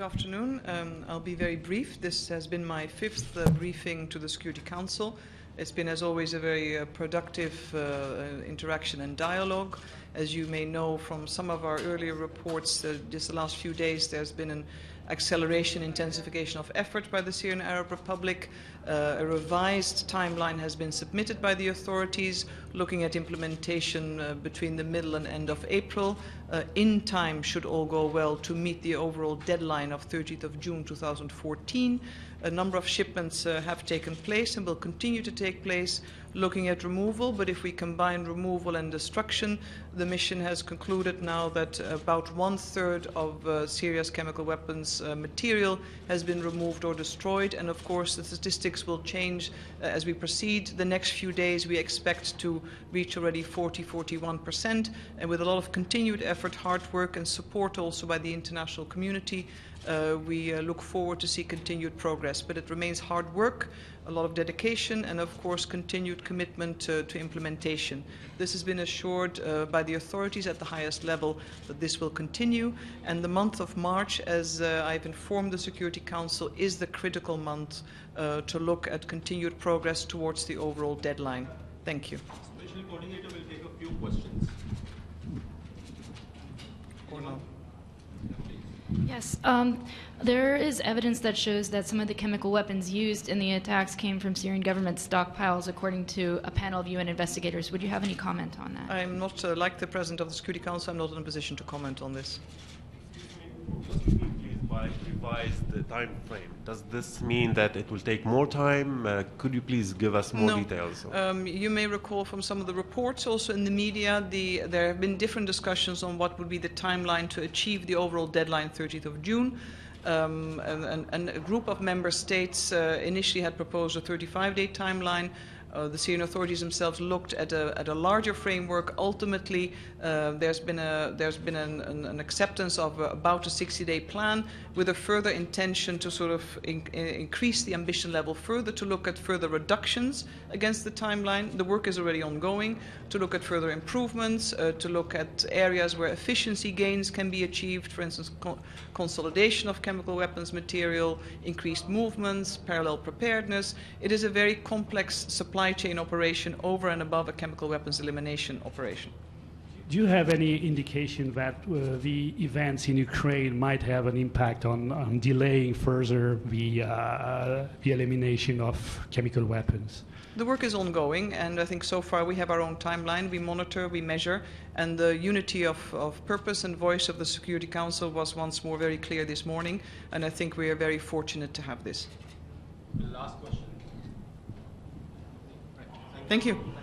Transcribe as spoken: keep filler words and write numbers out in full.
Good afternoon. Um, I'll be very brief. This has been my fifth uh, briefing to the Security Council. It's been, as always, a very uh, productive uh, interaction and dialogue. As you may know from some of our earlier reports, uh, just the last few days there's been an acceleration, intensification of effort by the Syrian Arab Republic. Uh, a revised timeline has been submitted by the authorities, looking at implementation uh, between the middle and end of April. Uh, in time, should all go well, to meet the overall deadline of thirtieth of June two thousand fourteen. A number of shipments uh, have taken place and will continue to take place, looking at removal. But if we combine removal and destruction, the mission has concluded now that about one-third of uh, Syria's chemical weapons uh, material has been removed or destroyed. And of course, the statistics will change uh, as we proceed. The next few days, we expect to reach already forty, forty-one percent. And with a lot of continued effort, hard work, and support also by the international community, Uh, we uh, look forward to see continued progress, but it remains hard work, a lot of dedication, and of course continued commitment uh, to implementation. This has been assured uh, by the authorities at the highest level that this will continue, and the month of March, as uh, I've informed the Security Council, is the critical month uh, to look at continued progress towards the overall deadline. Thank you. The Special Coordinator will take a few questions. Or not. Yes, um, there is evidence that shows that some of the chemical weapons used in the attacks came from Syrian government stockpiles, according to a panel of U N investigators. Would you have any comment on that? I'm not, uh, like the President of the Security Council, I'm not in a position to comment on this. Excuse me, please, by revise the time frame. Does this mean that it will take more time? Uh, could you please give us more no. details? Um, you may recall from some of the reports also in the media, the, there have been different discussions on what would be the timeline to achieve the overall deadline, thirtieth of June. Um, and, and a group of member states uh, initially had proposed a thirty-five day timeline. Uh, the Syrian authorities themselves looked at a, at a larger framework. Ultimately, uh, there's been, a, there's been an, an, an acceptance of uh, about a sixty day plan, with a further intention to sort of in, in, increase the ambition level further, to look at further reductions against the timeline. The work is already ongoing, to look at further improvements, uh, to look at areas where efficiency gains can be achieved, for instance, co consolidation of chemical weapons material, increased movements, parallel preparedness. It is a very complex supply chain operation over and above a chemical weapons elimination operation. Do you have any indication that uh, the events in Ukraine might have an impact on, on delaying further the, uh, the elimination of chemical weapons? The work is ongoing, and I think so far we have our own timeline. We monitor, we measure, and the unity of, of purpose and voice of the Security Council was once more very clear this morning, and I think we are very fortunate to have this. The last question. Thank you.